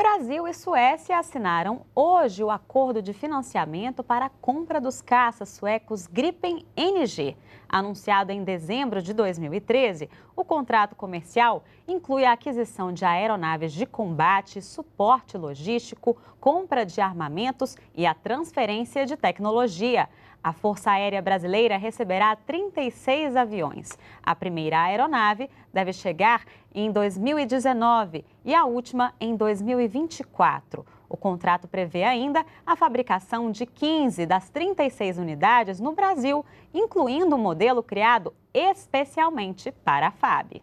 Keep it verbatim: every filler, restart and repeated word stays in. Brasil e Suécia assinaram hoje o acordo de financiamento para a compra dos caças suecos Gripen N G. Anunciado em dezembro de dois mil e treze, o contrato comercial inclui a aquisição de aeronaves de combate, suporte logístico, compra de armamentos e a transferência de tecnologia. A Força Aérea Brasileira receberá trinta e seis aviões. A primeira aeronave deve chegar em dois mil e dezenove e a última em dois mil e vinte e quatro. O contrato prevê ainda a fabricação de quinze das trinta e seis unidades no Brasil, incluindo um modelo criado especialmente para a F A B.